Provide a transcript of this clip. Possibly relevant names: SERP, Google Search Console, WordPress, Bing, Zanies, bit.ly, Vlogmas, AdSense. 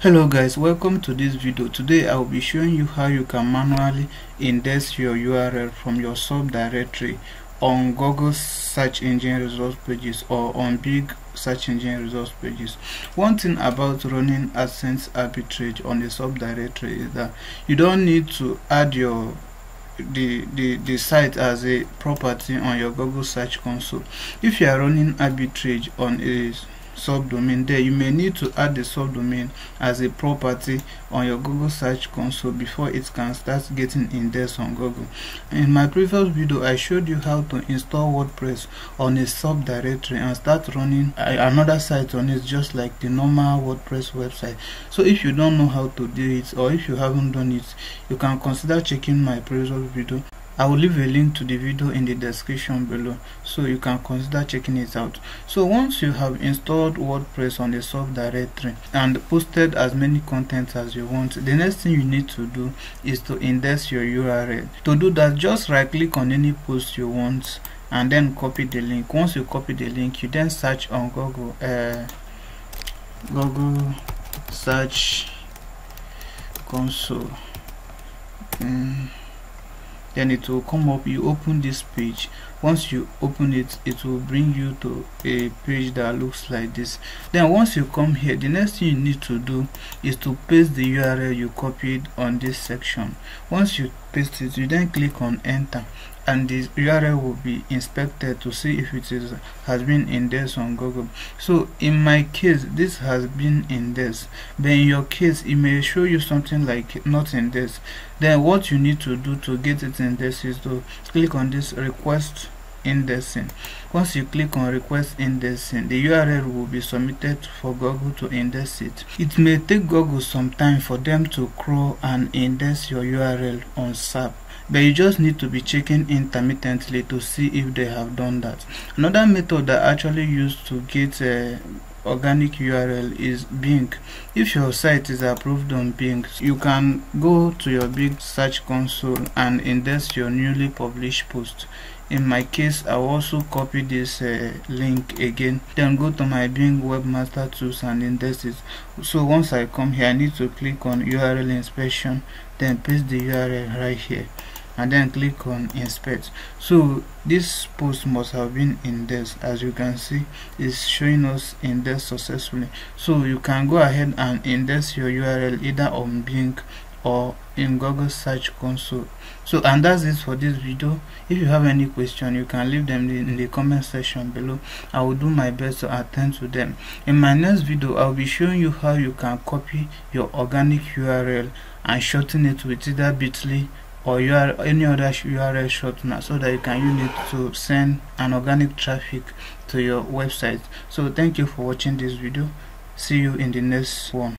Hello guys, welcome to this video. Today I will be showing you how you can manually index your URL from your subdirectory on Google search engine results pages or on Bing search engine results pages. One thing about running AdSense arbitrage on the subdirectory is that you don't need to add your the site as a property on your Google Search Console. If you are running arbitrage on a subdomain, there you may need to add the subdomain as a property on your Google Search Console before it can start getting indexed on Google. In my previous video, I showed you how to install WordPress on a subdirectory and start running another site on it, just like the normal WordPress website. So if you don't know how to do it, or if you haven't done it, you can consider checking my previous video. I will leave a link to the video in the description below, so you can consider checking it out. So once you have installed WordPress on the subdirectory and posted as many contents as you want, the next thing you need to do is to index your URL. To do that, just right click on any post you want and then copy the link. Once you copy the link, you then search on Google, Google Search Console. Then it will come up. You open this page. Once you open it, it will bring you to a page that looks like this. Then once you come here, the next thing you need to do is to paste the URL you copied on this section. Once you paste it, you then click on enter, and this URL will be inspected to see if it has been indexed on Google. So in my case, this has been indexed, but in your case it may show you something like not indexed. Then what you need to do to get it indexed is to click on this request indexing. Once you click on request indexing, the URL will be submitted for Google to index it. It may take Google some time for them to crawl and index your URL on SERP, but you just need to be checking intermittently to see if they have done that. Another method that I actually used to get organic URL is Bing. If your site is approved on Bing, you can go to your Bing Search Console and index your newly published post. In my case, I also copy this link again, then go to my Bing Webmaster Tools and index it. So once I come here, I need to click on URL inspection, then paste the URL right here, and then click on inspect. So this post must have been indexed. As you can see, it's showing us indexed successfully. So you can go ahead and index your URL either on Bing or in Google Search Console. So, and that's it for this video. If you have any question, you can leave them in the comment section below. I will do my best to attend to them. In my next video, I'll be showing you how you can copy your organic URL and shorten it with either bit.ly or any other URL shortener, so that you can use it to send an organic traffic to your website. So thank you for watching this video. See you in the next one.